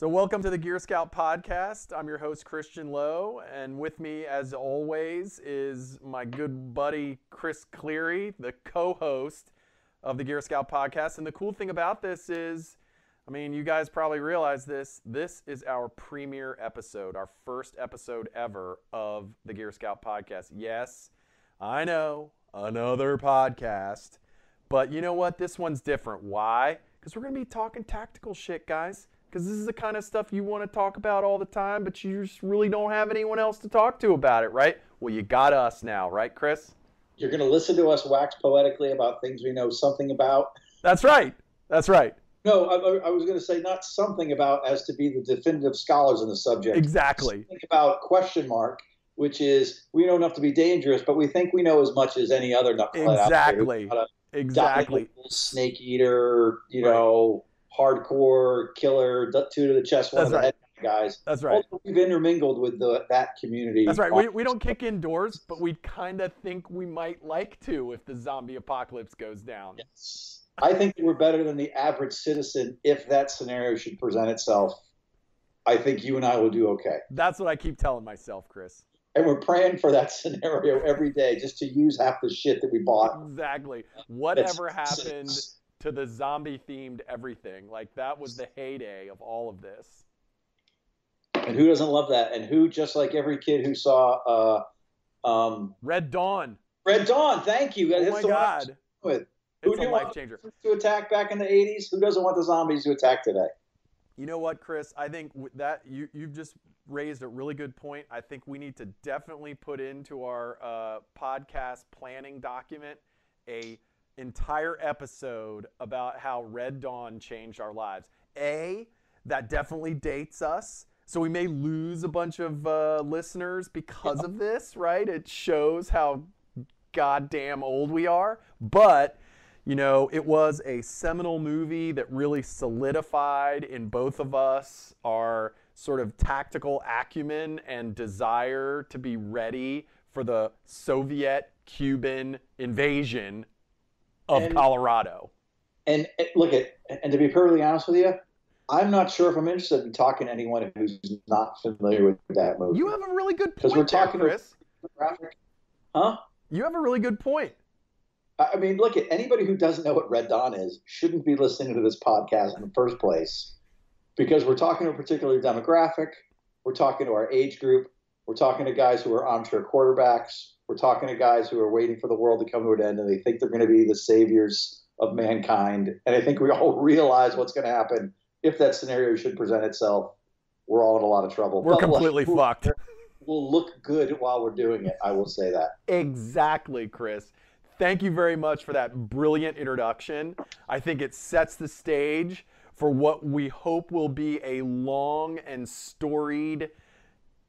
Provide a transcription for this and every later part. So welcome to the Gear Scout Podcast. I'm your host, Christian Lowe, and with me, as always, is my good buddy, Chris Cleary, the co-host of the Gear Scout Podcast. And the cool thing about this is, I mean, you guys probably realize this is our premiere episode, our first episode ever of the Gear Scout Podcast. Yes, I know, another podcast, but you know what? This one's different. Why? Because we're going to be talking tactical shit, guys. Because this is the kind of stuff you want to talk about all the time, but you just really don't have anyone else to talk to about it, right? Well, you got us now, right, Chris? You're going to listen to us wax poetically about things we know something about. That's right. That's right. No, I was going to say not something about as to be the definitive scholars in the subject. Exactly. Something about question mark, which is we know enough to be dangerous, but we think we know as much as any other knucklehead out there. Exactly. Snake eater, you know, hardcore killer, two to the chest, one to the head guys. That's right. Also, we've intermingled with that community. That's right. We don't kick indoors, but we kind of think we might like to if the zombie apocalypse goes down. Yes. I think we're better than the average citizen if that scenario should present itself. I think you and I will do okay. That's what I keep telling myself, Chris. And we're praying for that scenario every day just to use half the shit that we bought. Exactly. Whatever happened to the zombie-themed everything. Like, that was the heyday of all of this. And who doesn't love that? And who, just like every kid who saw Red Dawn. Red Dawn, thank you. Oh, my God. It's a life changer. Who do you want to attack back in the 80s? Who doesn't want the zombies to attack today? You know what, Chris? I think that you've just raised a really good point. I think we need to definitely put into our podcast planning document a entire episode about how Red Dawn changed our lives. A, that definitely dates us, so we may lose a bunch of listeners because of this, right? It shows how goddamn old we are, but you know, it was a seminal movie that really solidified in both of us our sort of tactical acumen and desire to be ready for the Soviet-Cuban invasion of Colorado. And look, and to be perfectly honest with you, I'm not sure if I'm interested in talking to anyone who's not familiar with that movie. You have a really good point, because we're talking, Chris. Huh? You have a really good point. I mean, look, at anybody who doesn't know what Red Dawn is shouldn't be listening to this podcast in the first place, because we're talking to a particular demographic. We're talking to our age group. We're talking to guys who are armchair quarterbacks. We're talking to guys who are waiting for the world to come to an end, and they think they're going to be the saviors of mankind. And I think we all realize what's going to happen if that scenario should present itself. We're all in a lot of trouble. We're completely fucked. We'll look good while we're doing it. I will say that. Exactly, Chris. Thank you very much for that brilliant introduction. I think it sets the stage for what we hope will be a long and storied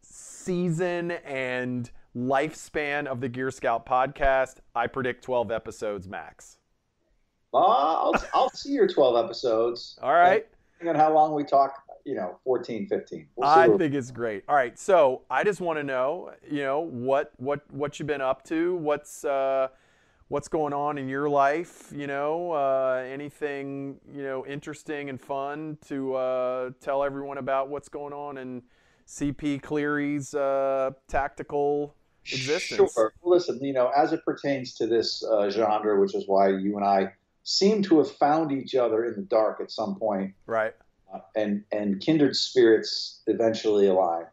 season and lifespan of the Gear Scout Podcast. I predict 12 episodes max. I'll see your 12 episodes. All right. Depending on how long we talk, you know, 14, 15. We'll see. I think it's great. All right. So I just want to know, you know, what you've been up to, what's going on in your life, you know, anything, you know, interesting and fun to tell everyone about what's going on in CP Cleary's tactical existence. Sure. Listen, you know, as it pertains to this genre, which is why you and I seem to have found each other in the dark at some point. Right. And kindred spirits eventually align.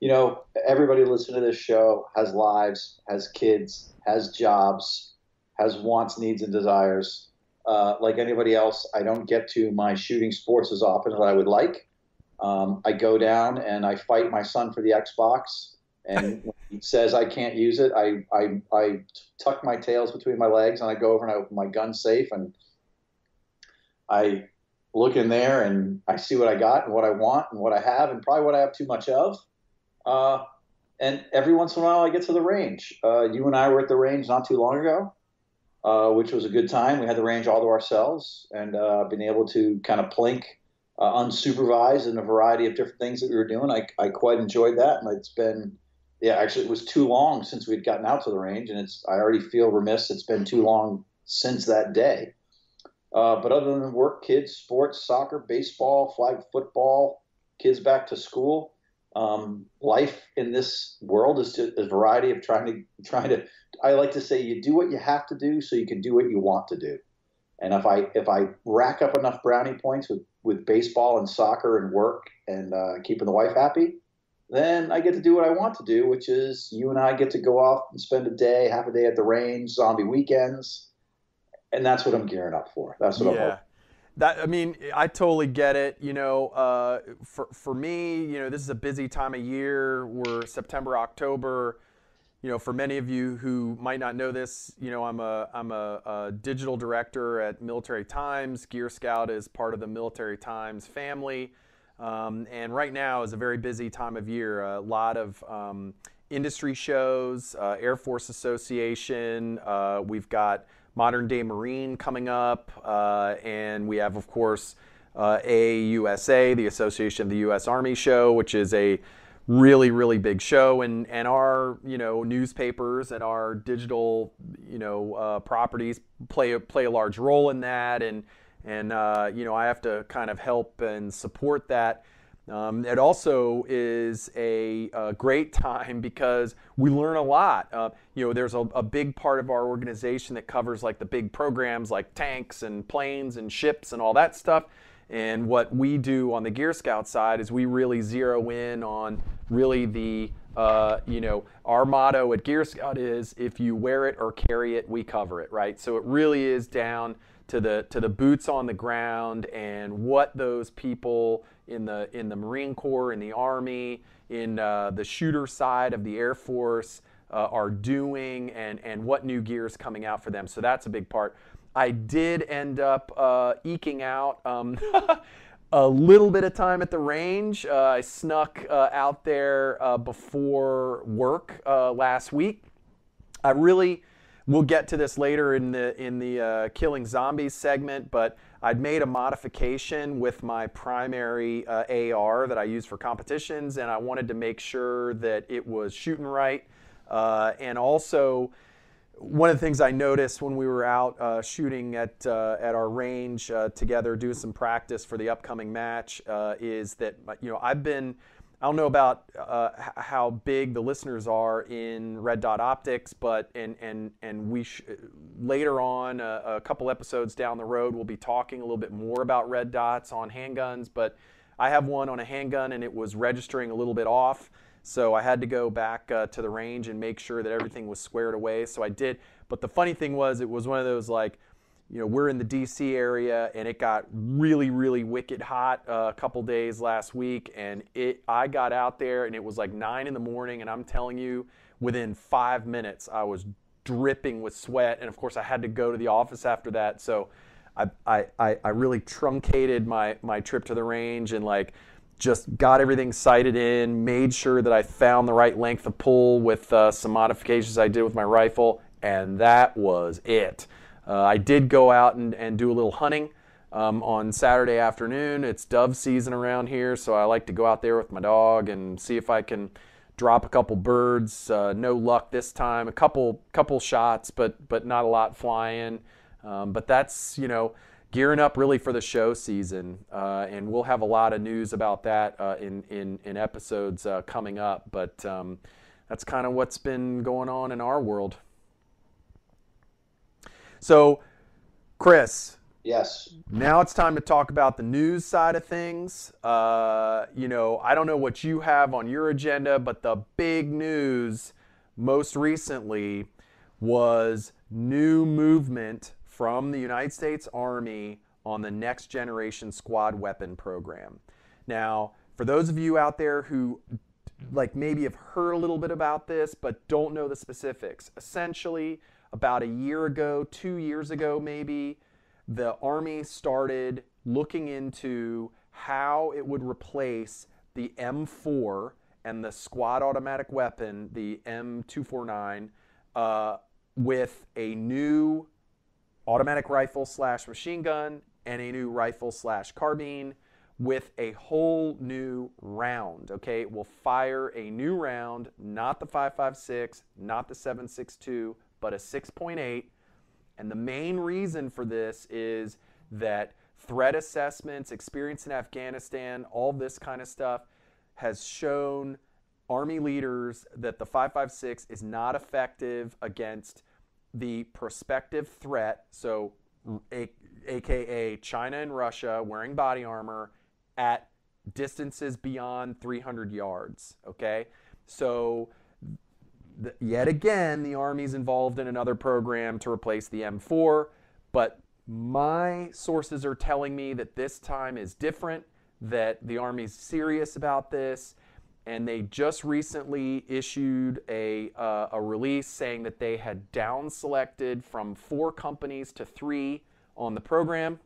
You know, everybody listening to this show has lives, has kids, has jobs, has wants, needs, and desires. Like anybody else, I don't get to my shooting sports as often as I would like. I go down and I fight my son for the Xbox, and when he says I can't use it, I tuck my tails between my legs and I go over and I open my gun safe and I look in there and I see what I got and what I want and what I have and probably what I have too much of. And every once in a while I get to the range. You and I were at the range not too long ago, which was a good time. We had the range all to ourselves and been able to kind of plink unsupervised and a variety of different things that we were doing. I quite enjoyed that, and it's been, yeah, actually it was too long since we'd gotten out to the range, and I already feel remiss it's been too long since that day. But other than work, kids, sports, soccer, baseball, flag football, kids back to school, life in this world is just a variety of trying to, I like to say, you do what you have to do so you can do what you want to do. And if I rack up enough brownie points with baseball and soccer and work and keeping the wife happy, then I get to do what I want to do, which is you and I get to go off and spend a day, half a day at the range, zombie weekends. And that's what I'm gearing up for. That's what I'm hoping. That, I mean, I totally get it. You know, for me, you know, this is a busy time of year. We're September, October. You know, for many of you who might not know this, you know, I'm a digital director at Military Times. Gear Scout is part of the Military Times family. And right now is a very busy time of year. A lot of industry shows, Air Force Association. We've got Modern Day Marine coming up, and we have, of course, AUSA, the Association of the U.S. Army show, which is a really, really big show. And our, you know, newspapers and our digital, you know, properties play a large role in that. And you know, I have to kind of help and support that. It also is a great time because we learn a lot. You know, there's a big part of our organization that covers like the big programs like tanks and planes and ships and all that stuff. And what we do on the Gear Scout side is we really zero in on really the, you know, our motto at Gear Scout is if you wear it or carry it, we cover it, right? So it really is down to the boots on the ground and what those people in the Marine Corps, in the Army, in the shooter side of the Air Force are doing and what new gear is coming out for them. So that's a big part. I did end up eking out a little bit of time at the range. I snuck out there before work last week. We'll get to this later in the Killing Zombies segment, but I'd made a modification with my primary AR that I use for competitions, and I wanted to make sure that it was shooting right. And also, one of the things I noticed when we were out shooting at our range together, doing some practice for the upcoming match, is that, you know, I don't know about how big the listeners are in Red Dot Optics, but and we later on a couple episodes down the road we'll be talking a little bit more about red dots on handguns. But I have one on a handgun and it was registering a little bit off, so I had to go back to the range and make sure that everything was squared away. So I did. But the funny thing was, it was one of those like, you know, we're in the DC area and it got really, really wicked hot a couple days last week, and I got out there and it was like 9 in the morning, and I'm telling you, within 5 minutes I was dripping with sweat, and of course I had to go to the office after that. So I really truncated my trip to the range and like just got everything sighted in, made sure that I found the right length of pull with some modifications I did with my rifle, and that was it. I did go out and do a little hunting on Saturday afternoon. It's dove season around here, so I like to go out there with my dog and see if I can drop a couple birds. No luck this time. A couple shots, but not a lot flying. But that's, you know, gearing up really for the show season, and we'll have a lot of news about that in episodes coming up. But that's kind of what's been going on in our world. So, Chris. Yes. Now it's time to talk about the news side of things. You know, I don't know what you have on your agenda, but the big news most recently was new movement from the United States Army on the Next Generation Squad Weapon program. Now, for those of you out there who like maybe have heard a little bit about this but don't know the specifics, essentially, about a year ago, 2 years ago maybe, the Army started looking into how it would replace the M4 and the squad automatic weapon, the M249, with a new automatic rifle / machine gun and a new rifle / carbine with a whole new round, okay? It will fire a new round, not the 5.56, not the 7.62, but a 6.8, and the main reason for this is that threat assessments, experience in Afghanistan, all this kind of stuff has shown Army leaders that the 5.56 is not effective against the prospective threat, so aka China and Russia wearing body armor at distances beyond 300 yards, okay? So yet again, the Army's involved in another program to replace the M4, but my sources are telling me that this time is different, that the Army's serious about this, and they just recently issued a release saying that they had down-selected from 4 companies to 3 on the program.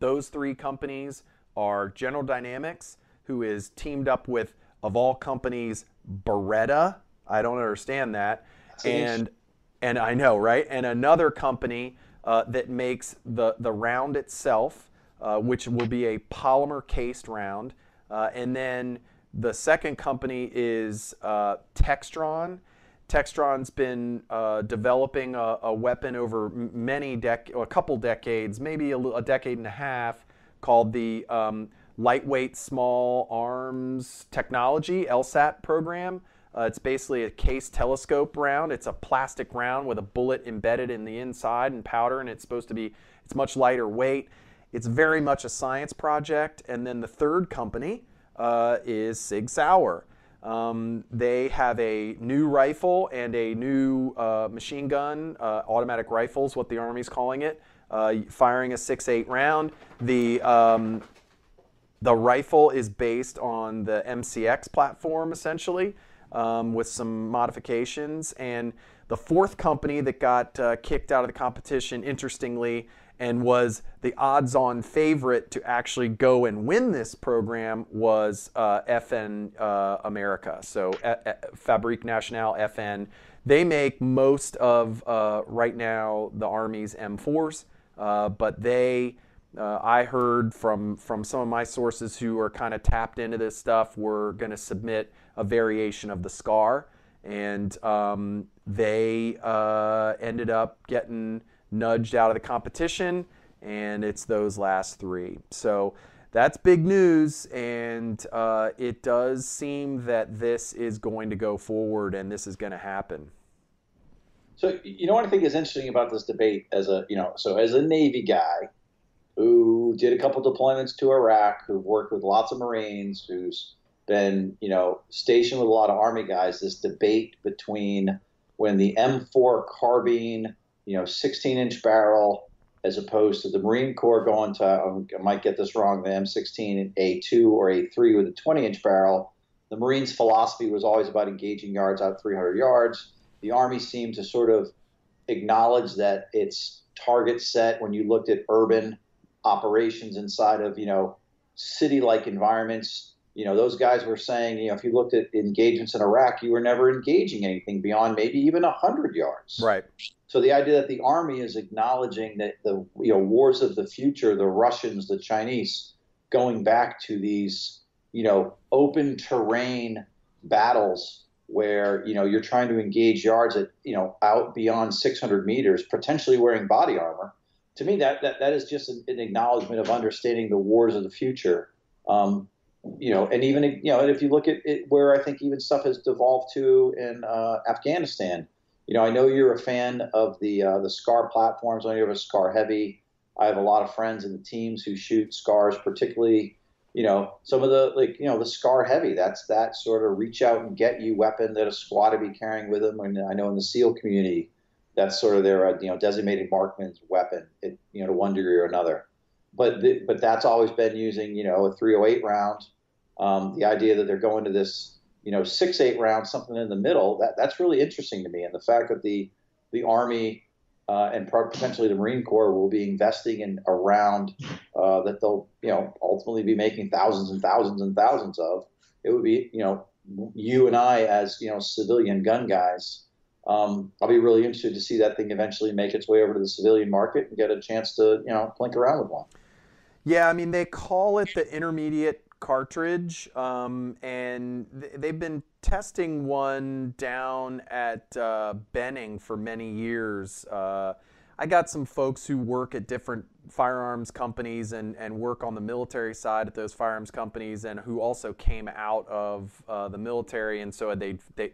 Those 3 companies are General Dynamics, who is teamed up with, of all companies, Beretta. I don't understand that. And I know, right? And another company that makes the round itself, which will be a polymer-cased round. And then the second company is Textron. Textron's been developing a weapon over a couple decades, maybe a decade and a half, called the Lightweight Small Arms Technology, LSAT program. It's basically a case telescope round. It's a plastic round with a bullet embedded in the inside and powder, and it's supposed to be, it's much lighter weight. It's very much a science project. And then the third company is Sig Sauer. They have a new rifle and a new machine gun, automatic rifles, what the Army's calling it, firing a 6.8 round. The rifle is based on the MCX platform, essentially, with some modifications. And the fourth company that got kicked out of the competition, interestingly, and was the odds-on favorite to actually go and win this program, was FN America. So Fabrique Nationale, FN. They make most of, right now, the Army's M4s, but they, I heard from some of my sources who are kind of tapped into this stuff, were going to submit a variation of the SCAR, and they ended up getting nudged out of the competition, and it's those last 3. So that's big news, and it does seem that this is going to go forward and this is going to happen. So, you know what I think is interesting about this debate, as a, you know, so as a Navy guy who did a couple deployments to Iraq, who worked with lots of Marines, who's been, you know, stationed with a lot of Army guys, this debate between when the M4 carbine, you know, 16-inch barrel, as opposed to the Marine Corps going to, I might get this wrong, the M16 and A2 or A3 with a 20-inch barrel. The Marines' philosophy was always about engaging yards out 300 yards. The Army seemed to sort of acknowledge that its target set, when you looked at urban operations inside of, you know, city-like environments, you know, those guys were saying, you know, if you looked at engagements in Iraq, you were never engaging anything beyond maybe even 100 yards. Right. So the idea that the Army is acknowledging that the, you know, wars of the future, the Russians, the Chinese, going back to these, you know, open terrain battles where, you know, you're trying to engage yards at, you know, out beyond 600 meters, potentially wearing body armor. To me, that is just an acknowledgement of understanding the wars of the future. You know, and even, you know, and if you look at it, where I think even stuff has devolved to in Afghanistan, you know, I know you're a fan of the SCAR platforms. I know you're a SCAR heavy. I have a lot of friends in the teams who shoot SCARs, particularly, you know, some of the, like, you know, the SCAR heavy. That's that sort of reach out and get you weapon that a squad would be carrying with them. And I know in the SEAL community, that's sort of their, you know, designated marksman's weapon, it, you know, to one degree or another. But that's always been using, you know, a 308 round. The idea that they're going to this, you know, 6.8 round, something in the middle, that's really interesting to me. And the fact that the Army and potentially the Marine Corps will be investing in a round that they'll, you know, ultimately be making thousands and thousands and thousands of, it would be, you know, you and I as, you know, civilian gun guys, I'll be really interested to see that thing eventually make its way over to the civilian market and get a chance to, you know, plink around with one. Yeah, I mean, they call it the intermediate cartridge, and they've been testing one down at Benning for many years. I got some folks who work at different firearms companies and work on the military side at those firearms companies, and who also came out of the military, and so they've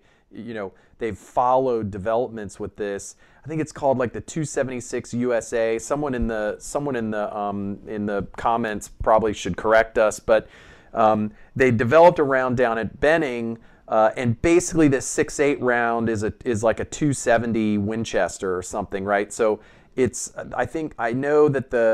followed developments with this. I think it's called like the 276 USA. Someone in the comments probably should correct us, but they developed a round down at Benning. And basically, this 6.8 round is like a 270 Winchester or something, right? So it's, I know that the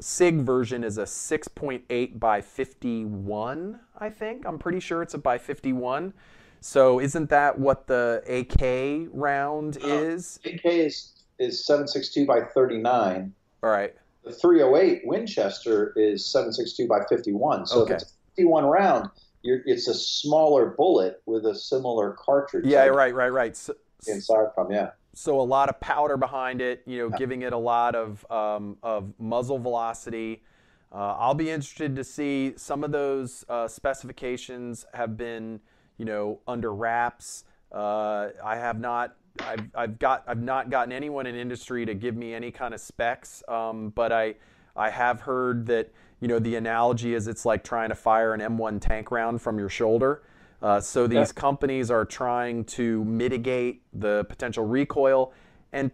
Sig version is a 6.8 by 51. I'm pretty sure it's a by 51. So isn't that what the AK round is? AK is 7.62 by 39. All right. The 308 Winchester is 7.62 by 51. So okay. If it's a 51 round. It's a smaller bullet with a similar cartridge. Yeah, right. So, inside from, yeah. So a lot of powder behind it, giving it a lot of muzzle velocity. I'll be interested to see some of those specifications have been, under wraps. I've not gotten anyone in industry to give me any kind of specs, but I have heard that. The analogy is it's like trying to fire an M1 tank round from your shoulder. So these companies are trying to mitigate the potential recoil. And,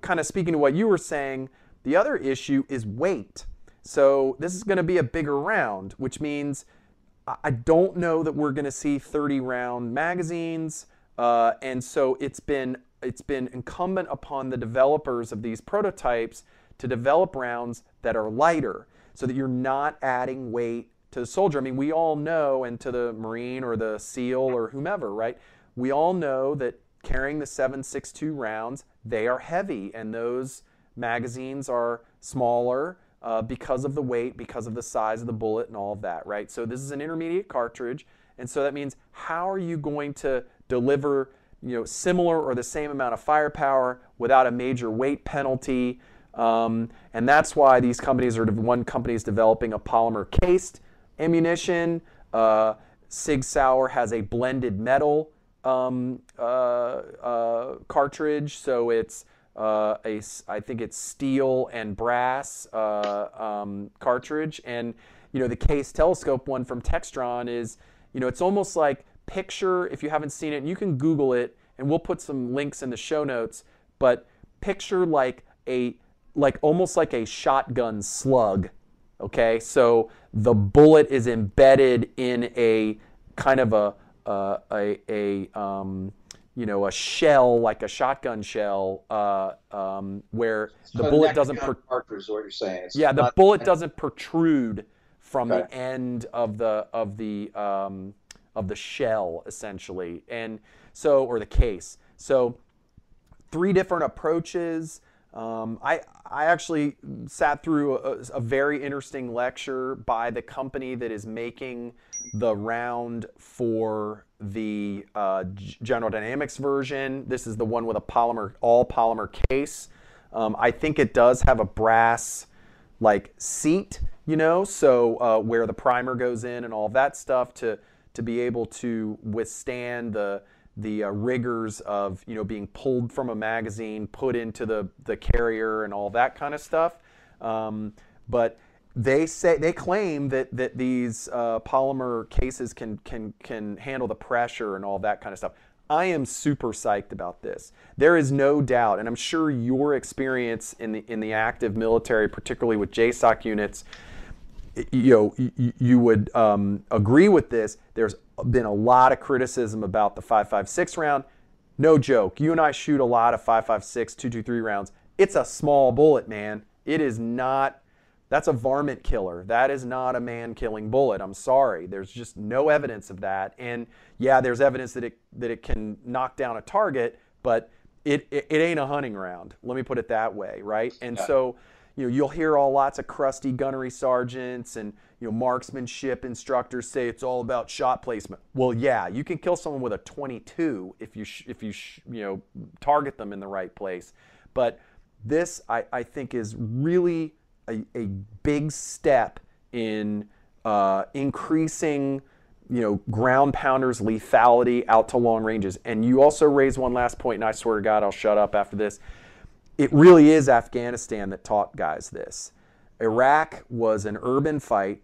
kind of speaking to what you were saying, the other issue is weight. So this is going to be a bigger round, which means I don't know that we're going to see 30-round magazines. And so it's been incumbent upon the developers of these prototypes to develop rounds that are lighter, so that you're not adding weight to the soldier. I mean, we all know, and to the Marine or the SEAL or whomever, right? We all know that carrying the 7.62 rounds, they are heavy, and those magazines are smaller because of the weight, because of the size of the bullet and all of that, right? So this is an intermediate cartridge, and so that means how are you going to deliver similar or the same amount of firepower without a major weight penalty? And that's why these companies are, one company's developing a polymer cased ammunition. Sig Sauer has a blended metal cartridge, so it's I think it's steel and brass cartridge. And the case telescope one from Textron is it's almost like, picture, if you haven't seen it, and you can Google it, and we'll put some links in the show notes. But picture almost like a shotgun slug, okay? So the bullet is embedded in a kind of a shell, like a shotgun shell, where the bullet doesn't protrude. Is what you're saying? Yeah, the bullet doesn't protrude from the end of the shell, essentially, and so, or the case. So 3 different approaches. I actually sat through a very interesting lecture by the company that is making the round for the General Dynamics version. This is the one with a all polymer case. I think it does have a brass seat, so where the primer goes in and all of that stuff to be able to withstand the rigors of being pulled from a magazine, put into the carrier, and all that kind of stuff. But they claim that these polymer cases can handle the pressure and all that kind of stuff. I am super psyched about this. There is no doubt, and I'm sure your experience in the active military, particularly with JSOC units, you would agree with this. There's been a lot of criticism about the 5.56 round. No joke. You and I shoot a lot of 5.56, 2.23 rounds. It's a small bullet, man. It is not. That's a varmint killer. That is not a man-killing bullet. I'm sorry. There's just no evidence of that. And yeah, there's evidence that it can knock down a target, but it ain't a hunting round. Let me put it that way, right? And so, you'll hear lots of crusty gunnery sergeants and marksmanship instructors say it's all about shot placement. Well, yeah, you can kill someone with a 22 if you target them in the right place. But this I think is really a big step in increasing ground pounders' lethality out to long ranges. And you also raised one last point, and I swear to God I'll shut up after this. it really is Afghanistan that taught guys this. Iraq was an urban fight.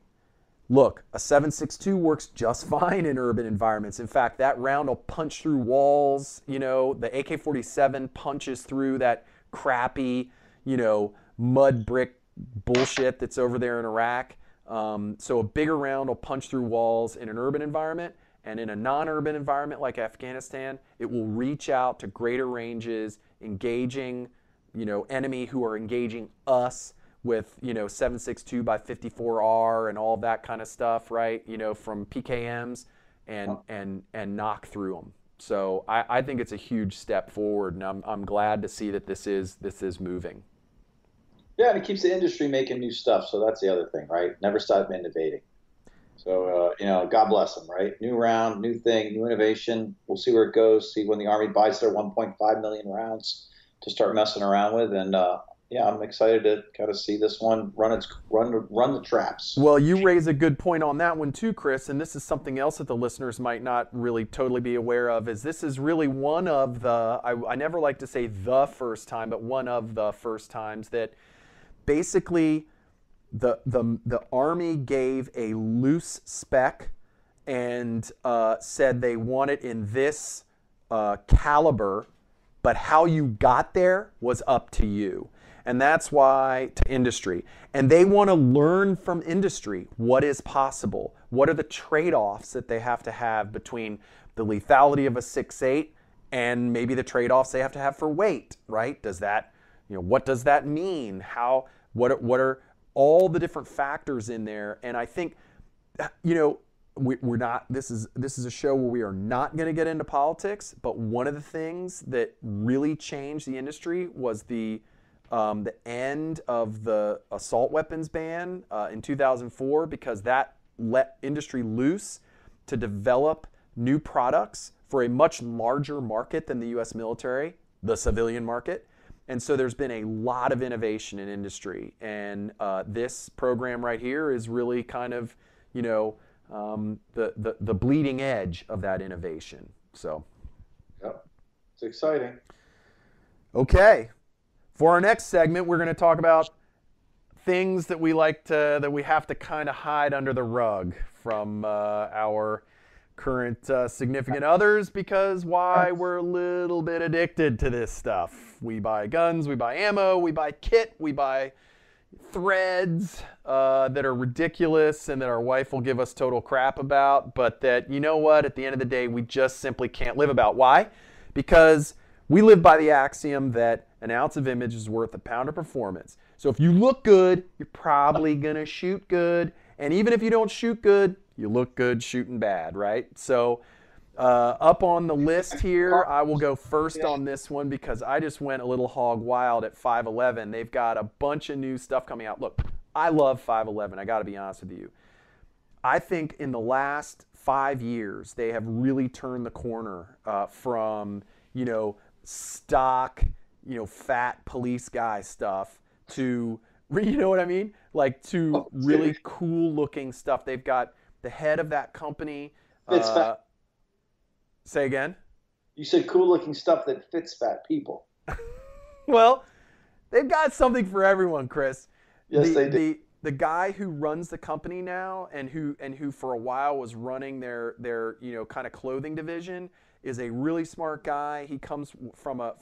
Look, a 7.62 works just fine in urban environments. In fact, that round will punch through walls. You know, the AK-47 punches through that crappy, you know, mud brick bullshit that's over there in Iraq. So a bigger round will punch through walls in an urban environment. And in a non-urban environment like Afghanistan, it will reach out to greater ranges, engaging, you know, enemy who are engaging us with, you know, 7.62 by 54R and all that kind of stuff, right? You know, from PKMs and knock through them. So I think it's a huge step forward, and I'm glad to see that this is moving. Yeah, and it keeps the industry making new stuff. So that's the other thing, right? Never stop innovating. So, you know, God bless them, right? New round, new thing, new innovation. We'll see where it goes, see when the Army buys their 1.5 million rounds to start messing around with. And, yeah, I'm excited to kind of see this one run the traps. Well, you raise a good point on that one too, Chris, and this is something else that the listeners might not really totally be aware of, is this is really one of the, I never like to say the first time, but one of the first times that basically the Army gave a loose spec and said they want it in this caliber, but how you got there was up to you. And that's why to industry. And they want to learn from industry what is possible. What are the trade-offs that they have to have between the lethality of a 6.8 and maybe the trade-offs they have to have for weight, right? Does that, you know, what does that mean? How, what are all the different factors in there? And I think, you know, we're not, this is a show where we are not going to get into politics, but one of the things that really changed the industry was the end of the assault weapons ban in 2004, because that let industry loose to develop new products for a much larger market than the U.S. military, the civilian market. And so there's been a lot of innovation in industry. And this program right here is really kind of, you know, the bleeding edge of that innovation. So, yep. It's exciting. Okay. For our next segment, we're going to talk about things that we like to, that we have to kind of hide under the rug from our current significant others, because why, we're a little bit addicted to this stuff. We buy guns, we buy ammo, we buy kit, we buy threads that are ridiculous and that our wife will give us total crap about, but that, you know what, at the end of the day, we just simply can't live about. Why? Because we live by the axiom that an ounce of image is worth a pound of performance. So if you look good, you're probably going to shoot good. And even if you don't shoot good, you look good shooting bad, right? So up on the list here, I will go first on this one because I just went a little hog wild at 5.11. They've got a bunch of new stuff coming out. Look, I love 5.11. I got to be honest with you. I think in the last 5 years, they have really turned the corner from, you know, stock, you know, fat police guy stuff to, you know what I mean? Like, to really cool looking stuff. They've got the head of that company. Fits fat. Say again? You said cool looking stuff that fits fat people. Well, they've got something for everyone, Chris. Yes, they do. The guy who runs the company now and who for a while was running their, you know, kind of clothing division is a really smart guy. He comes from a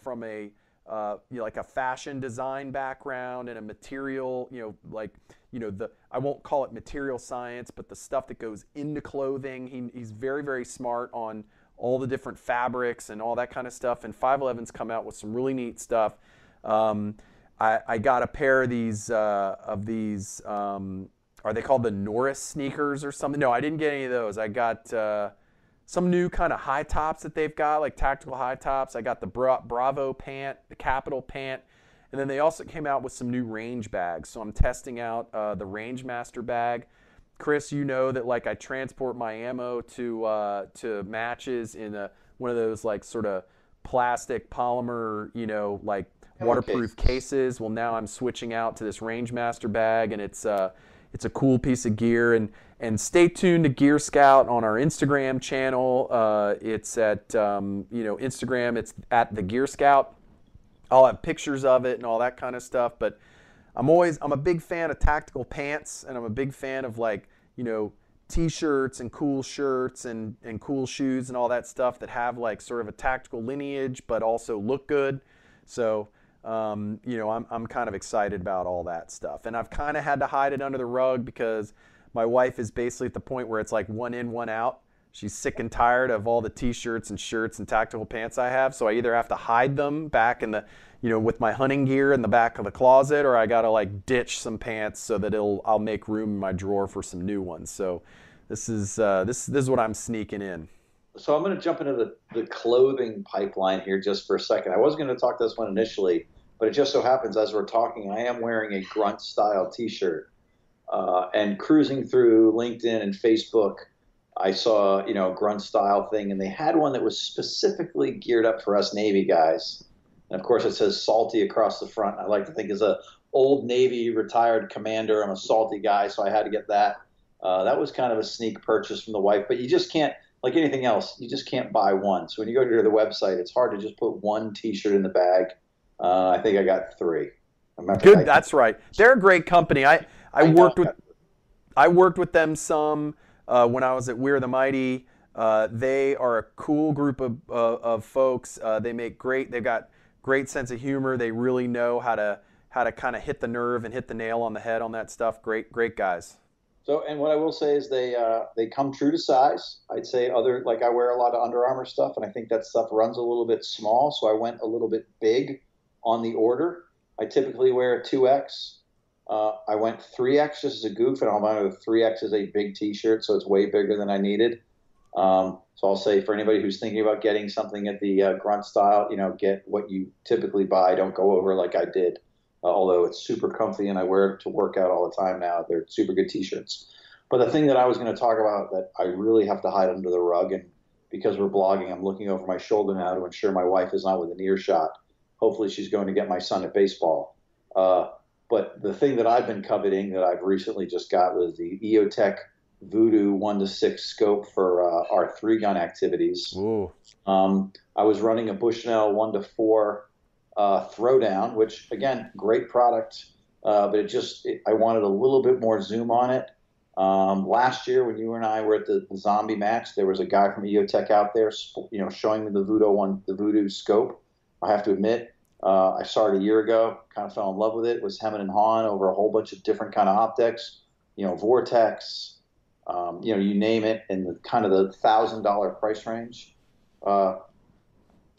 you know, like a fashion design background and a material, you know, like, you know, the, I won't call it material science, but the stuff that goes into clothing. He's very, very smart on all the different fabrics and all that kind of stuff. And 5.11's come out with some really neat stuff. I got a pair of these are they called the Norris sneakers or something? No, I didn't get any of those. I got some new kind of high tops that they've got, like tactical high tops. I got the Bravo pant, the Capital pant, and then they also came out with some new range bags. So I'm testing out the Range Master bag. Chris, you know that, like, I transport my ammo to matches in one of those, like, sort of plastic polymer, you know, like waterproof cases. Well, now I'm switching out to this Range Master bag, and it's a cool piece of gear. And stay tuned to Gear Scout on our Instagram channel. It's at, you know, Instagram. It's at the Gear Scout. I'll have pictures of it and all that kind of stuff. But I'm a big fan of tactical pants, and I'm a big fan of, like, you know, t-shirts and cool shirts and cool shoes and all that stuff that have, like, sort of a tactical lineage but also look good. So you know, I'm kind of excited about all that stuff, and I've kind of had to hide it under the rug because my wife is basically at the point where it's like one in, one out. She's sick and tired of all the t-shirts and shirts and tactical pants I have, so I either have to hide them back in the, you know, with my hunting gear in the back of the closet, or I gotta, like, ditch some pants so that I'll make room in my drawer for some new ones. So this is what I'm sneaking in. So I'm going to jump into the clothing pipeline here just for a second. I was going to talk this one initially, but it just so happens as we're talking, I am wearing a Grunt Style t-shirt, and cruising through LinkedIn and Facebook, I saw, you know, Grunt Style thing, and they had one that was specifically geared up for us Navy guys. And of course it says salty across the front. I like to think as a old Navy retired commander, I'm a salty guy. So I had to get that. That was kind of a sneak purchase from the wife, but you just can't, like anything else, you just can't buy one. So when you go to the website, it's hard to just put one t-shirt in the bag. I think I got three. Good. That's right. They're a great company. I worked with them some, when I was at We Are the Mighty. They are a cool group of folks. They've got great sense of humor. They really know how to kind of hit the nerve and hit the nail on the head on that stuff. Great guys. So, and what I will say is they come true to size. I'd say I wear a lot of Under Armour stuff, and I think that stuff runs a little bit small. So I went a little bit big on the order. I typically wear a 2X. I went 3X just as a goof, and I'll mind 3X is a big t-shirt, so it's way bigger than I needed. So I'll say for anybody who's thinking about getting something at the Grunt Style, you know, get what you typically buy. Don't go over like I did, although it's super comfy, and I wear it to work out all the time now. They're super good t-shirts. But the thing that I was going to talk about that I really have to hide under the rug, and because we're blogging, I'm looking over my shoulder now to ensure my wife is not within earshot. Hopefully she's going to get my son at baseball. But the thing that I've been coveting that I've recently just got was the EOTech VUDU 1-6 scope for our 3-gun activities. Ooh. I was running a Bushnell 1-4 throwdown, which, again, great product, but I wanted a little bit more zoom on it. Last year when you and I were at the zombie match, there was a guy from EOTech out there, you know, showing me the VUDU scope. I have to admit, I saw it a year ago, kind of fell in love with it, was hemming and hawing over a whole bunch of different kind of optics, you know, Vortex, you know, you name it, in the kind of the $1,000 price range. And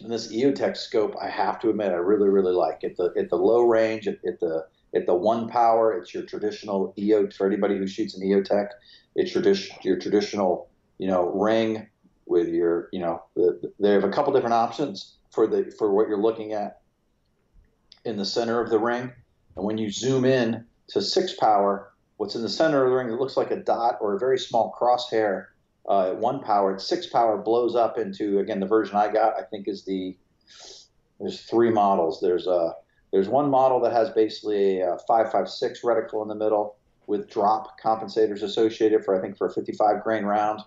this EOTech scope, I have to admit, I really, really like. At the low range, at the 1 power, it's your traditional for anybody who shoots an EOTech, it's your traditional, you know, ring with your, you know, they have a couple different options for what you're looking at in the center of the ring. And when you zoom in to 6 power, what's in the center of the ring, it looks like a dot or a very small crosshair at 1 power. At 6 power blows up into, again, the version I got, I think is there's three models. There's one model that has basically a 5.56 reticle in the middle with drop compensators associated for a 55 grain round.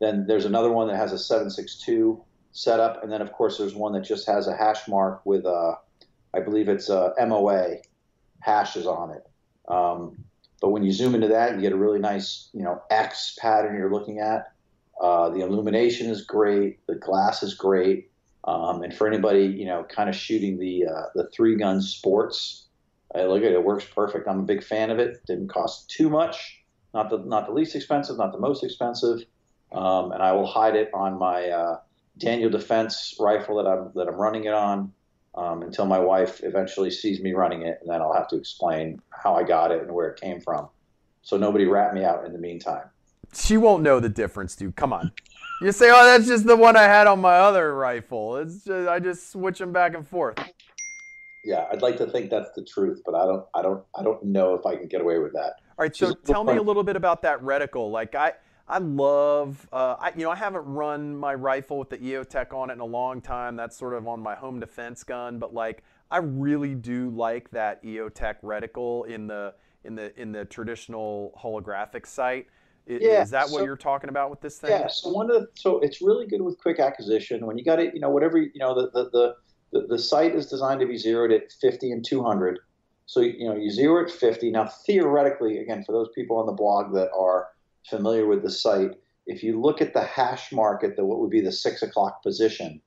Then there's another one that has a 7.62 setup. And then of course there's one that just has a hash mark with I believe it's MOA hashes on it. But when you zoom into that, you get a really nice, you know, X pattern you're looking at. The illumination is great. The glass is great. And for anybody, you know, kind of shooting the 3-gun sports, I look at it, it works perfect. I'm a big fan of it. Didn't cost too much. Not the least expensive, not the most expensive. And I will hide it on my Daniel Defense rifle that I'm running it on. Until my wife eventually sees me running it, and then I'll have to explain how I got it and where it came from. So nobody rat me out in the meantime. She won't know the difference, dude. Come on. You say, oh, that's just the one I had on my other rifle. I just switch them back and forth. Yeah, I'd like to think that's the truth, but I don't know if I can get away with that. All right, so tell me a little bit about that reticle. Like I love, you know, I haven't run my rifle with the EOTech on it in a long time. That's sort of on my home defense gun, but like I really do like that EOTech reticle in the traditional holographic sight. Is that what you're talking about with this thing? Yeah. So it's really good with quick acquisition. When you got it, you know, whatever, you know, the The sight is designed to be zeroed at 50 and 200. So, you zero at 50. Now, theoretically, again, for those people on the blog that are familiar with the sight, if you look at the hash mark at what would be the 6 o'clock position,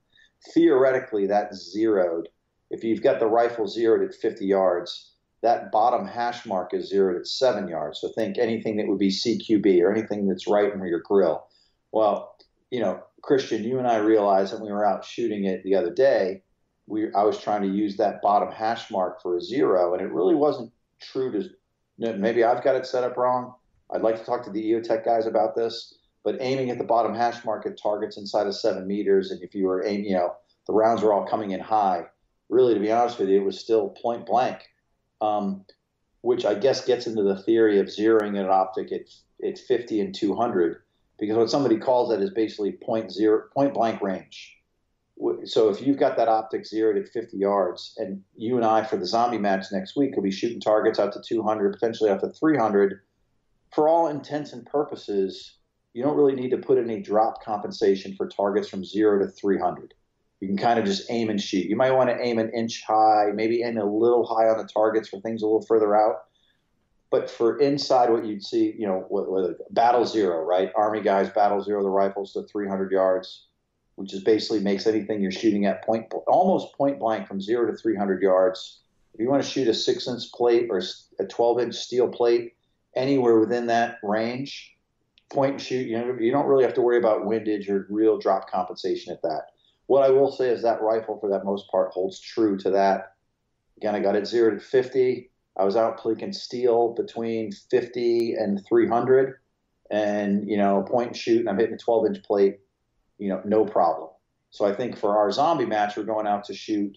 theoretically that's zeroed. If you've got the rifle zeroed at 50 yards, that bottom hash mark is zeroed at 7 yards. So think anything that would be CQB or anything that's right under your grill. Well, Christian, you and I realized when we were out shooting it the other day, I was trying to use that bottom hash mark for a zero, and it really wasn't true to – maybe I've got it set up wrong. I'd like to talk to the EOTech guys about this. But aiming at the bottom hash mark at targets inside of 7 meters, and if you were aiming, the rounds were all coming in high. Really, to be honest with you, it was still point blank, which I guess gets into the theory of zeroing an optic at 50 and 200, because what somebody calls that is basically point blank range. So if you've got that optic zeroed at 50 yards, and you and I for the zombie match next week will be shooting targets out to 200, potentially out to 300, for all intents and purposes, you don't really need to put any drop compensation for targets from 0 to 300. You can kind of just aim and shoot. You might want to aim an inch high, maybe aim a little high on the targets for things a little further out. But for inside what you'd see, battle zero, right? Army guys battle zero the rifles to 300 yards, which is basically makes anything you're shooting at almost point blank from 0 to 300 yards. If you want to shoot a 6-inch plate or a 12-inch steel plate, anywhere within that range, point and shoot, you don't really have to worry about windage or real drop compensation at that. What I will say is that rifle, for that most part, holds true to that. Again, I got it zeroed at 50. I was out plinking steel between 50 and 300. And, point and shoot, and I'm hitting a 12-inch plate, no problem. So I think for our zombie match we're going out to shoot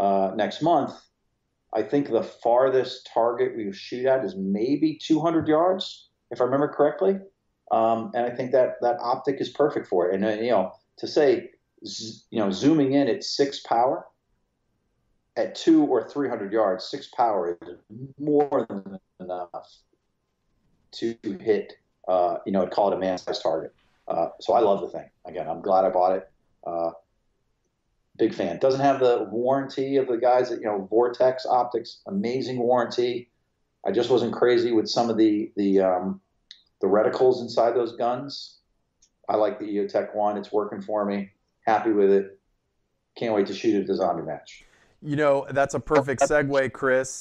next month, I think the farthest target we shoot at is maybe 200 yards, if I remember correctly. And I think that optic is perfect for it. And, to say, zooming in at 6 power at 2 or 300 yards, 6 power is more than enough to hit, I'd call it a man-sized target. So I love the thing. Again, I'm glad I bought it. Big fan. Doesn't have the warranty of the guys at, Vortex Optics, amazing warranty. I just wasn't crazy with some of the reticles inside those guns. I like the EOTech one. It's working for me. Happy with it. Can't wait to shoot it at the zombie match. That's a perfect segue, Chris,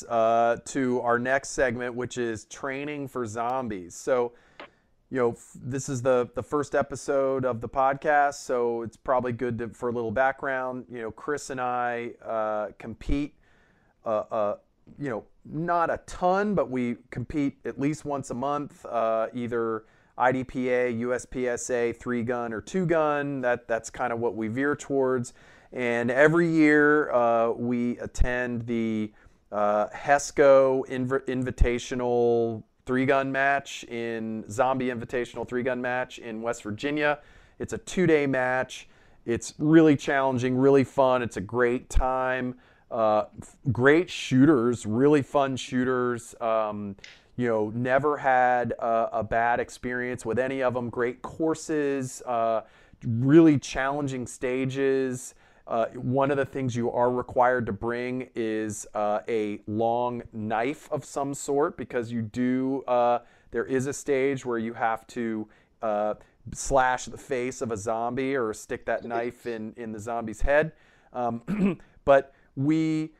to our next segment, which is training for zombies. So, this is the first episode of the podcast, so it's probably good for a little background. Chris and I compete, not a ton, but we compete at least once a month, either IDPA, USPSA, 3-gun or 2-gun. That's kind of what we veer towards. And every year we attend the HESCO Invitational 3-gun match in Zombie Invitational 3-gun match in West Virginia. It's a 2-day match. It's really challenging, really fun. It's a great time. Great shooters, really fun shooters. Never had a bad experience with any of them. Great courses, really challenging stages. One of the things you are required to bring is a long knife of some sort, because you do, there is a stage where you have to slash the face of a zombie or stick that knife in the zombie's head. But we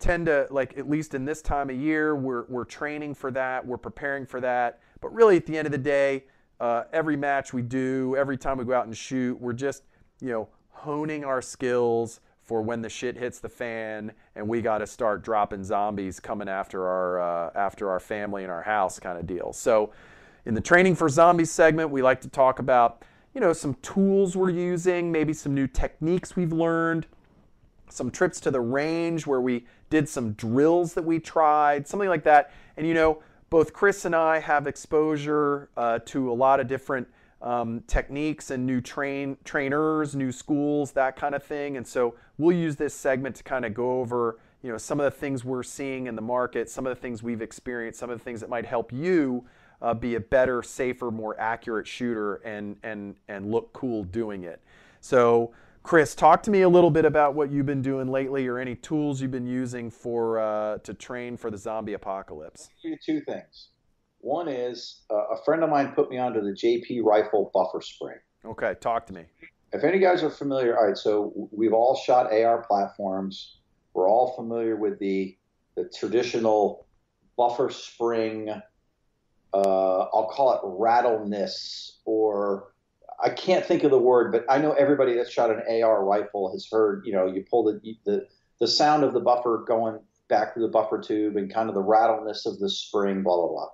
tend to, like, at least in this time of year, we're training for that, we're preparing for that. But really, at the end of the day, every match we do, every time we go out and shoot, we're just, honing our skills for when the shit hits the fan and we got to start dropping zombies coming after our family and our house kind of deal. So, in the training for zombies segment, we like to talk about, some tools we're using, maybe some new techniques we've learned, some trips to the range where we did some drills that we tried, something like that. And, both Chris and I have exposure to a lot of different techniques and new trainers, new schools, that kind of thing. And so we'll use this segment to kind of go over, some of the things we're seeing in the market, some of the things we've experienced, some of the things that might help you be a better, safer, more accurate shooter and look cool doing it. So, Chris, talk to me a little bit about what you've been doing lately, or any tools you've been using for to train for the zombie apocalypse. I'll do two things. One is a friend of mine put me onto the JP Rifle buffer spring. Okay, talk to me. If any guys are familiar, all right, so we've all shot AR platforms. We're all familiar with the traditional buffer spring, I'll call it rattleness, or I can't think of the word, but I know everybody that's shot an AR rifle has heard, you know, you pull the sound of the buffer going back through the buffer tube and kind of the rattleness of the spring, blah, blah, blah.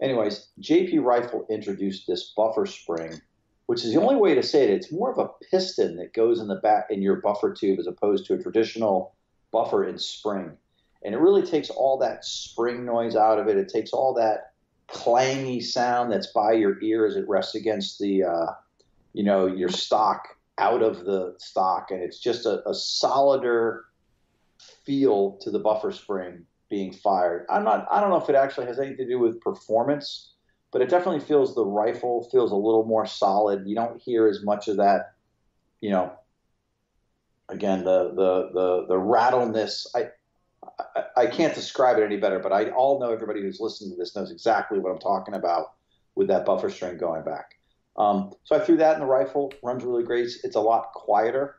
Anyways, JP Rifle introduced this buffer spring, which is the only way to say it. It's more of a piston that goes in the back in your buffer tube as opposed to a traditional buffer and spring. And it really takes all that spring noise out of it. It takes all that clangy sound that's by your ear as it rests against the, you know, your stock out of the stock. And it's just a solider feel to the buffer spring being fired. I don't know if it actually has anything to do with performance, but it definitely feels the rifle feels a little more solid. You don't hear as much of that, you know, again, the rattleness. I can't describe it any better, but I all know everybody who's listening to this knows exactly what I'm talking about with that buffer string going back. So I threw that in the rifle. Runs really great. It's a lot quieter,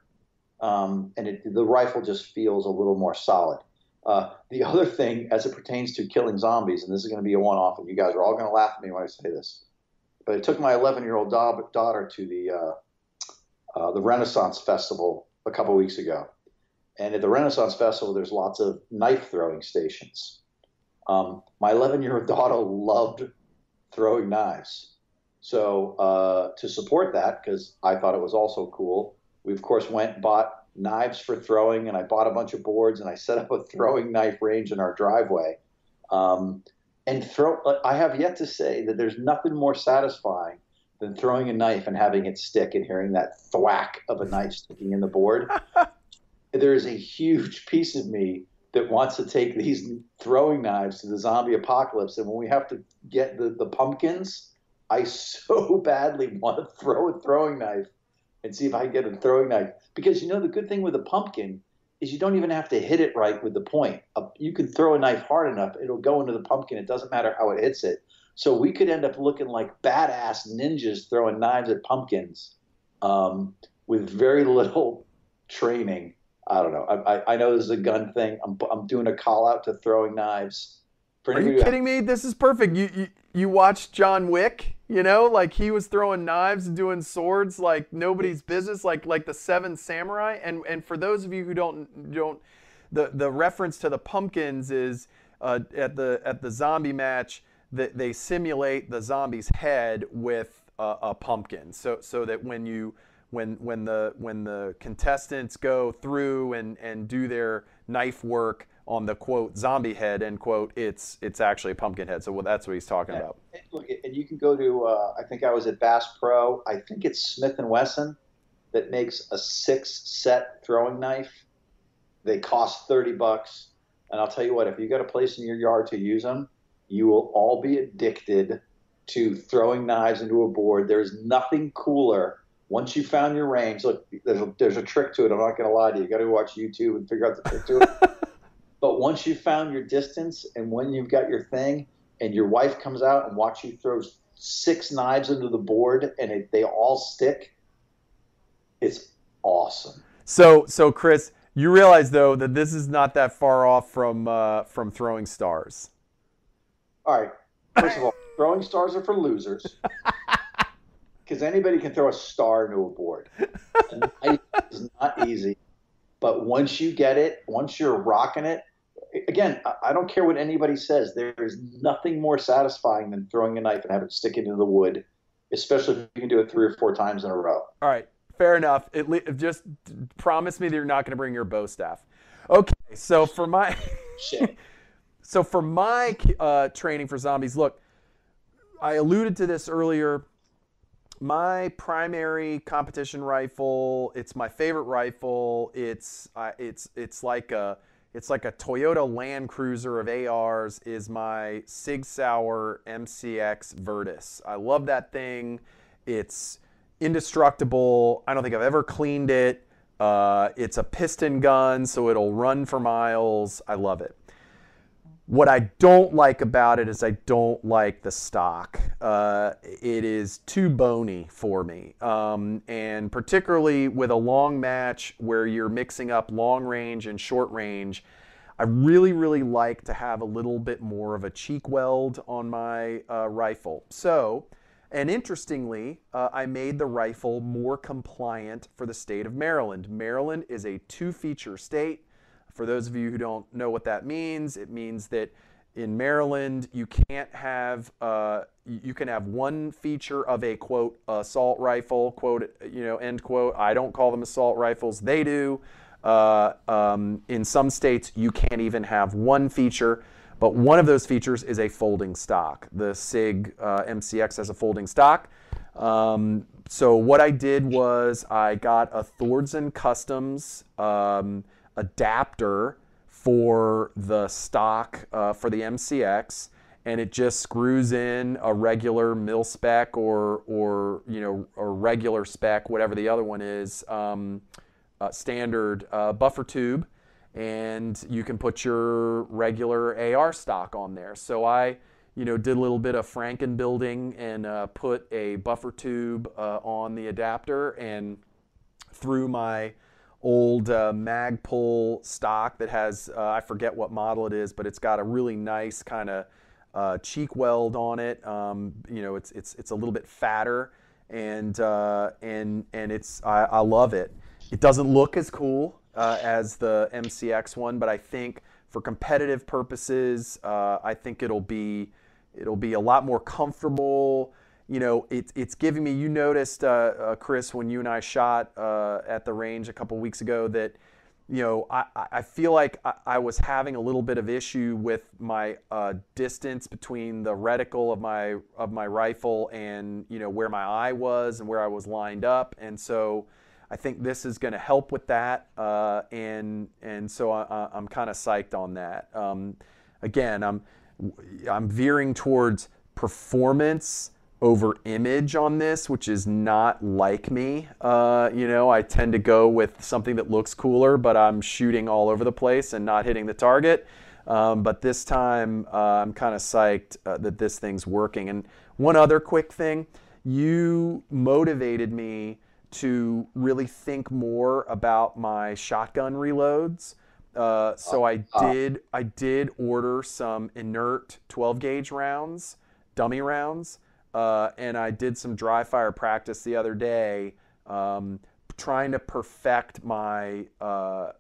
and the rifle just feels a little more solid. The other thing, as it pertains to killing zombies, and this is going to be a one-off, and you guys are all going to laugh at me when I say this, but it took my 11-year-old daughter to the Renaissance Festival a couple weeks ago. And at the Renaissance Festival, there's lots of knife-throwing stations. My 11-year-old daughter loved throwing knives. So to support that, because I thought it was also cool, we, of course, went and bought knives for throwing, and I bought a bunch of boards, and I set up a throwing knife range in our driveway. I have yet to say that there's nothing more satisfying than throwing a knife and having it stick and hearing that thwack of a knife sticking in the board. There is a huge piece of me that wants to take these throwing knives to the zombie apocalypse. And when we have to get the pumpkins, I so badly want to throw a throwing knife and see if I can get a throwing knife. Because, you know, the good thing with a pumpkin is you don't even have to hit it right with the point. You can throw a knife hard enough. It'll go into the pumpkin. It doesn't matter how it hits it. So we could end up looking like badass ninjas throwing knives at pumpkins with very little training. I don't know. I know this is a gun thing. I'm doing a call out to throwing knives. Are you kidding me? This is perfect. You watched John Wick, you know, like he was throwing knives and doing swords like nobody's business, like the Seven Samurai. And for those of you who don't, the reference to the pumpkins is at the zombie match that they simulate the zombie's head with a pumpkin, so that when you. When the contestants go through and do their knife work on the quote zombie head end quote, it's actually a pumpkin head. So that's what he's talking about. Look, and you can go to I think I was at Bass Pro. I think it's Smith and Wesson that makes a 6-set throwing knife. They cost $30, and I'll tell you what, if you got a place in your yard to use them, you will all be addicted to throwing knives into a board. There is nothing cooler. Once you found your range, look, there's a trick to it. I'm not going to lie to you. You got to watch YouTube and figure out the trick to it. But once you found your distance and when you've got your thing and your wife comes out and watch you throw 6 knives into the board and they all stick, it's awesome. So Chris, you realize, though, that this is not that far off from throwing stars. All right. First of all, throwing stars are for losers. Because anybody can throw a star into a board. And it's not easy. But once you get it, once you're rocking it, again, I don't care what anybody says. There is nothing more satisfying than throwing a knife and having it stick into the wood, especially if you can do it 3 or 4 times in a row. All right, fair enough. Just promise me that you're not going to bring your bow staff. Okay, so for my training for zombies, look, I alluded to this earlier. My primary competition rifle, it's my favorite rifle. It's like a Toyota Land Cruiser of ARs, is my Sig Sauer MCX Virtus. I love that thing. It's indestructible. I don't think I've ever cleaned it. It's a piston gun, so it'll run for miles. I love it. What I don't like about it is I don't like the stock. It is too bony for me. And particularly with a long match where you're mixing up long range and short range, I really, really like to have a little bit more of a cheek weld on my rifle. So, and interestingly, I made the rifle more compliant for the state of Maryland. Maryland is a two-feature state. For those of you who don't know what that means, it means that in Maryland, you can't have, you can have one feature of a, quote, assault rifle, quote, you know, end quote. I don't call them assault rifles. They do. In some states, you can't even have one feature, but one of those features is a folding stock. The Sig MCX has a folding stock. So what I did was I got a Thordson Customs adapter for the stock for the MCX, and it just screws in a regular mil spec or you know, a regular spec, whatever the other one is, standard buffer tube, and you can put your regular AR stock on there. So I, you know, did a little bit of Franken building and put a buffer tube on the adapter and threw my old Magpul stock that has, I forget what model it is, but it's got a really nice kind of cheek weld on it. You know, it's a little bit fatter, and it's, I love it. It doesn't look as cool as the MCX one, but I think for competitive purposes, I think it'll be a lot more comfortable. You know, it's giving me, you noticed, Chris, when you and I shot at the range a couple weeks ago that, you know, I feel like I was having a little bit of issue with my distance between the reticle of my rifle and, you know, where my eye was and where I was lined up. And so I think this is going to help with that. And so I'm kind of psyched on that. Again, I'm veering towards performance over image on this, which is not like me. You know, I tend to go with something that looks cooler, but I'm shooting all over the place and not hitting the target. But this time I'm kind of psyched that this thing's working. And one other quick thing, you motivated me to really think more about my shotgun reloads. So I did order some inert 12 gauge rounds, dummy rounds. And I did some dry fire practice the other day, trying to perfect my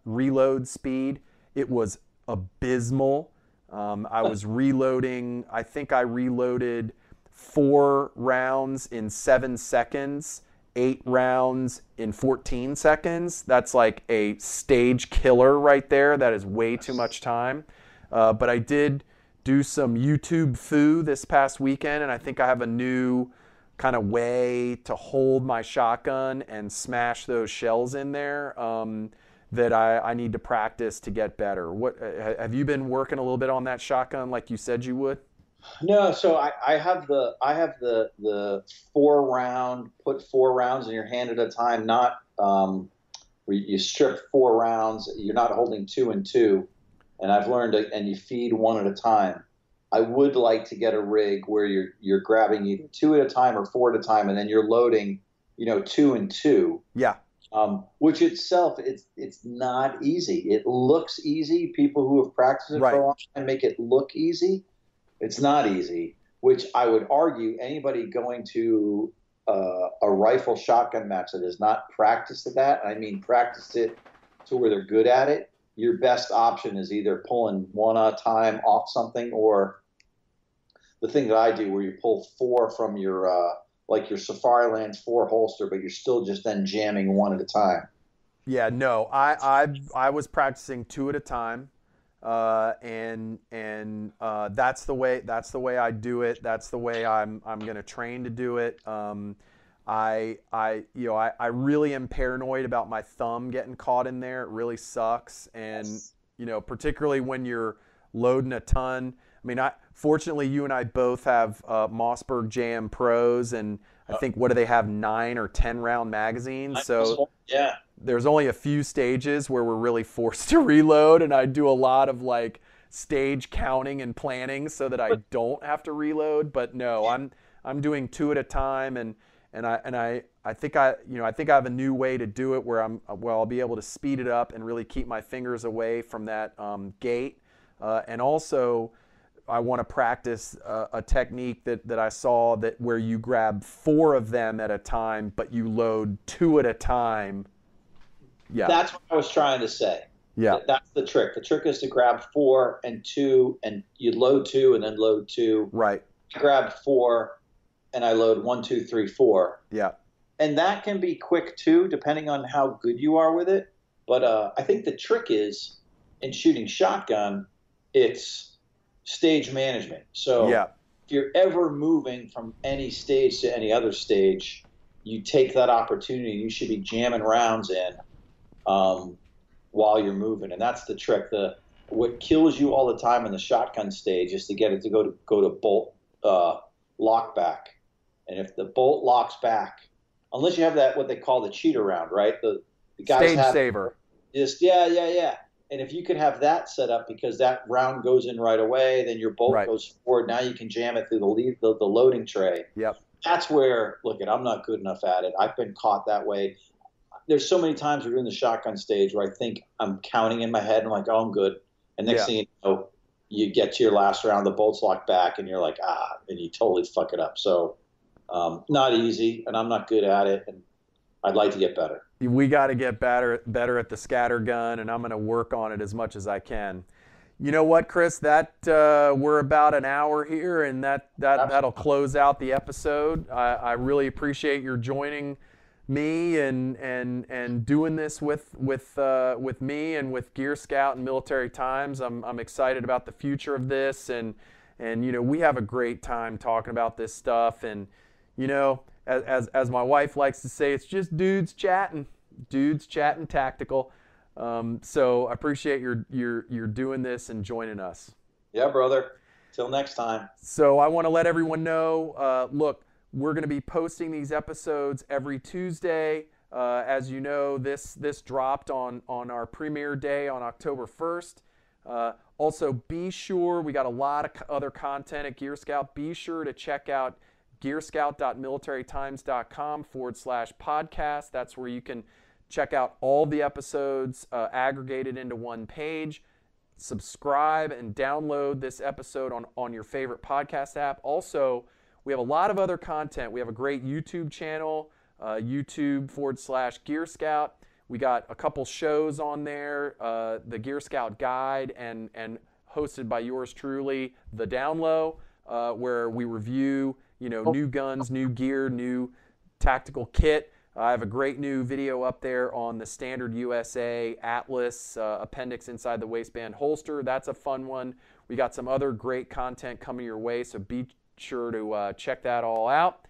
reload speed. It was abysmal. I was reloading, I think I reloaded 4 rounds in 7 seconds, 8 rounds in 14 seconds. That's like a stage killer right there. That is way too much time. But I did do some YouTube foo this past weekend, and I think I have a new kind of way to hold my shotgun and smash those shells in there that I need to practice to get better. What have you been working a little bit on that shotgun like you said you would? No, so I have the 4 round, put 4 rounds in your hand at a time, not where you strip 4 rounds, you're not holding 2 and 2. And I've learned, and you feed 1 at a time. I would like to get a rig where you're grabbing either 2 at a time or 4 at a time, and then you're loading, you know, 2 and 2. Yeah. Which itself, it's not easy. It looks easy. People who have practiced it for a long time make it look easy. It's not easy. Which I would argue anybody going to a rifle shotgun match that has not practiced that, I mean practiced it to where they're good at it, your best option is either pulling 1 at a time off something, or the thing that I do where you pull 4 from your, like your Safariland's 4 holster, but you're still just then jamming 1 at a time. Yeah, no, I was practicing 2 at a time. And that's the way I do it. That's the way I'm going to train to do it. I really am paranoid about my thumb getting caught in there. It really sucks. And, you know, particularly when you're loading a ton, I mean, fortunately, you and I both have Mossberg JM Pros, and I think, what do they have, 9 or 10 round magazines? So yeah, there's only a few stages where we're really forced to reload, and I do a lot of like stage counting and planning so that I don't have to reload. But no, I'm doing 2 at a time, and I think I have a new way to do it where I'll be able to speed it up and really keep my fingers away from that gate, and also I want to practice a technique that I saw where you grab 4 of them at a time, but you load 2 at a time. Yeah. That's what I was trying to say. Yeah. That's the trick. The trick is to grab 4 and 2, and you load 2 and then load 2. Right. I grab 4 and I load 1, 2, 3, 4. Yeah. And that can be quick too, depending on how good you are with it. But I think the trick is in shooting shotgun, it's stage management. So yeah, if you're ever moving from any stage to any other stage, you take that opportunity. You should be jamming rounds in while you're moving, and that's the trick. What kills you all the time in the shotgun stage is to get it to go to bolt lock back. And if the bolt locks back, unless you have that what they call the cheater round, right? The guys stage saver. Just yeah. And if you could have that set up, because that round goes in right away, then your bolt goes forward. Now you can jam it through the loading tray. Yep. That's where, look, I'm not good enough at it. I've been caught that way. There's so many times we're doing the shotgun stage where I think I'm counting in my head. I'm like, oh, I'm good. And next thing you know, you get to your last round, the bolt's locked back, and you're like, and you totally fuck it up. So not easy, and I'm not good at it, and I'd like to get better. We got to get better at the scatter gun, and I'm going to work on it as much as I can. You know what, Chris? We're about an hour here, and that'll close out the episode. I really appreciate your joining me and doing this with me and with Gear Scout and Military Times. I'm excited about the future of this, and you know, we have a great time talking about this stuff, and you know, As my wife likes to say, it's just dudes chatting tactical. So I appreciate your doing this and joining us. Yeah, brother. Till next time. So I want to let everyone know, look, we're going to be posting these episodes every Tuesday. As you know, this dropped on our premiere day on October 1st. Also, be sure, we got a lot of other content at Gear Scout. Be sure to check out gearscout.militarytimes.com/podcast. That's where you can check out all the episodes aggregated into one page. Subscribe and download this episode on your favorite podcast app. Also, we have a lot of other content. We have a great YouTube channel, YouTube.com/Gear Scout. We got a couple shows on there, the Gear Scout Guide and hosted by yours truly, The Down Low, where we review, you know, new guns, new gear, new tactical kit. I have a great new video up there on the standard USA Atlas appendix inside the waistband holster. That's a fun one. We got some other great content coming your way, so be sure to check that all out.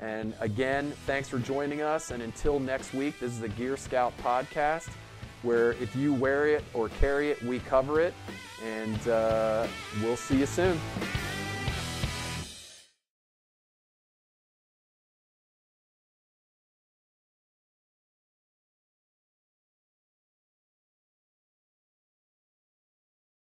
And again, thanks for joining us. And until next week, this is the Gear Scout Podcast, where if you wear it or carry it, we cover it. And we'll see you soon.